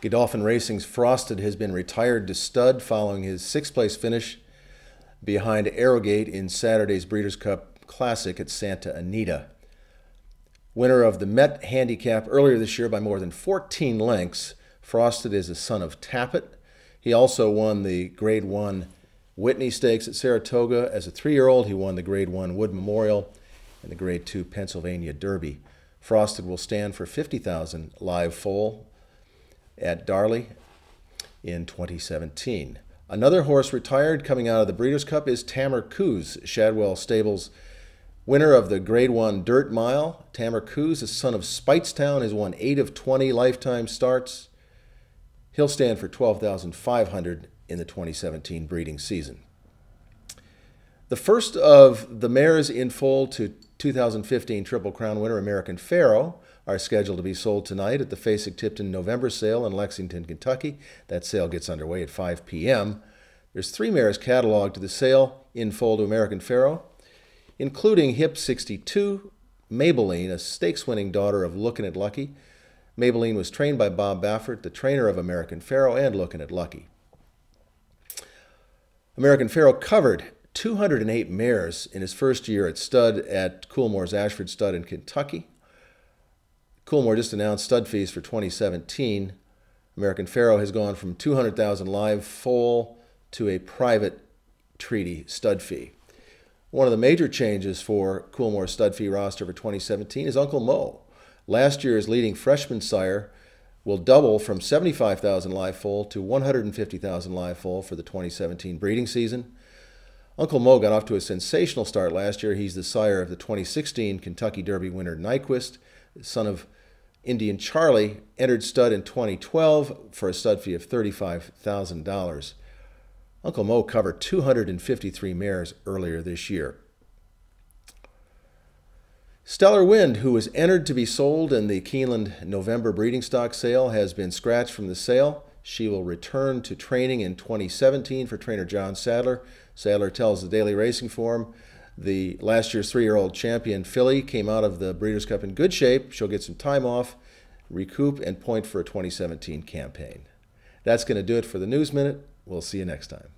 Godolphin Racing's Frosted has been retired to stud following his sixth-place finish behind Arrogate in Saturday's Breeders' Cup Classic at Santa Anita. Winner of the Met Handicap earlier this year by more than 14 lengths, Frosted is a son of Tapit. He also won the Grade 1 Whitney Stakes at Saratoga. As a 3-year-old, he won the Grade 1 Wood Memorial and the Grade 2 Pennsylvania Derby. Frosted will stand for 50,000 live foal at Darley in 2017. Another horse retired coming out of the Breeders' Cup is Tamarkuz, Shadwell Stables. Winner of the Grade 1 Dirt Mile, Tamarkuz, a son of Spitestown, has won 8 of 20 lifetime starts. He'll stand for 12,500 in the 2017 breeding season. The first of the mares in foal to 2015 Triple Crown winner American Pharoah are scheduled to be sold tonight at the Fasig-Tipton November sale in Lexington, Kentucky. That sale gets underway at 5 p.m. There's 3 mares cataloged to the sale in foal to American Pharoah, including Hip 62, Maybelline, a stakes-winning daughter of Lookin' at Lucky. Maybelline was trained by Bob Baffert, the trainer of American Pharoah and Lookin' at Lucky. American Pharoah covered 208 mares in his first year at stud at Coolmore's Ashford Stud in Kentucky. Coolmore just announced stud fees for 2017. American Pharoah has gone from 200,000 live foal to a private treaty stud fee. One of the major changes for Coolmore's stud fee roster for 2017 is Uncle Mo. Last year's leading freshman sire will double from 75,000 live foal to 150,000 live foal for the 2017 breeding season. Uncle Mo got off to a sensational start last year. He's the sire of the 2016 Kentucky Derby winner Nyquist, son of Indian Charlie, entered stud in 2012 for a stud fee of $35,000. Uncle Mo covered 253 mares earlier this year. Stellar Wind, who was entered to be sold in the Keeneland November breeding stock sale, has been scratched from the sale. She will return to training in 2017 for trainer John Sadler. Sadler tells the Daily Racing Form the last year's 3-year-old champion filly came out of the Breeders' Cup in good shape. She'll get some time off, recoup, and point for a 2017 campaign. That's going to do it for the News Minute. We'll see you next time.